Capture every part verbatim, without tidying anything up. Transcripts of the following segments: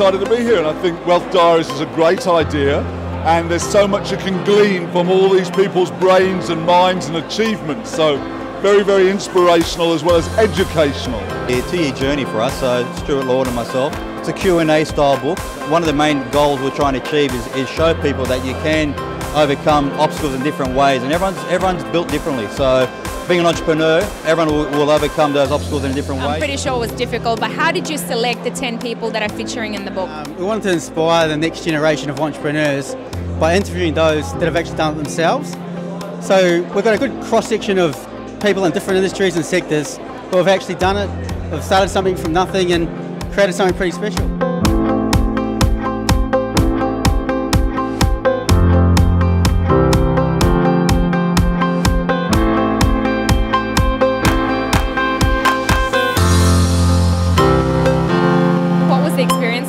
excited to be here, and I think Wealth Diaries is a great idea, and there's so much you can glean from all these people's brains and minds and achievements. So very, very inspirational as well as educational. It's a two-year journey for us, so Stuart Lord and myself. It's a Q and A style book. One of the main goals we're trying to achieve is, is show people that you can overcome obstacles in different ways, and everyone's, everyone's built differently. So being an entrepreneur, everyone will, will overcome those obstacles in a different way. I'm pretty sure it was difficult, but how did you select the ten people that are featuring in the book? Um, we wanted to inspire the next generation of entrepreneurs by interviewing those that have actually done it themselves. So we've got a good cross-section of people in different industries and sectors who have actually done it, have started something from nothing and created something pretty special.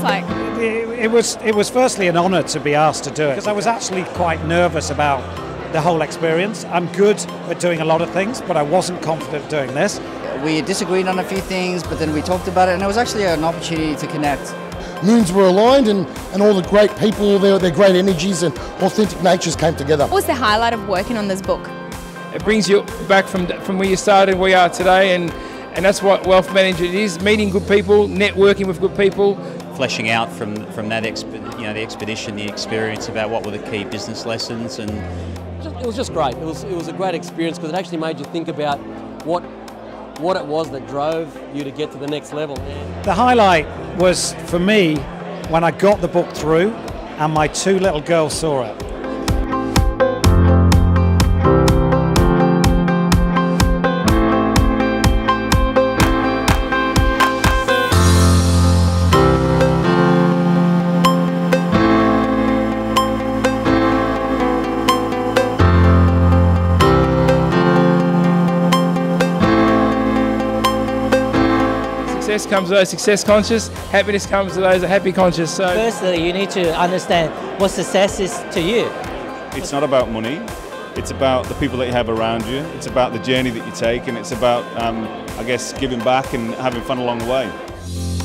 Like? It, it was it was firstly an honour to be asked to do it, because I was actually quite nervous about the whole experience. I'm good at doing a lot of things, but I wasn't confident of doing this. We disagreed on a few things, but then we talked about it, and it was actually an opportunity to connect. Moons were aligned, and, and all the great people, their, their great energies and authentic natures came together. What was the highlight of working on this book? It brings you back from, from where you started, where you are today, and, and that's what wealth management is, meeting good people, networking with good people. Fleshing out from from that exp, you know the expedition, the experience about what were the key business lessons, and it was just great. It was it was a great experience because it actually made you think about what what it was that drove you to get to the next level. The highlight was for me when I got the book through and my two little girls saw it. Success comes to those success conscious, happiness comes to those that are happy conscious. So firstly, you need to understand what success is to you. It's not about money, it's about the people that you have around you, it's about the journey that you take, and it's about, um, I guess, giving back and having fun along the way.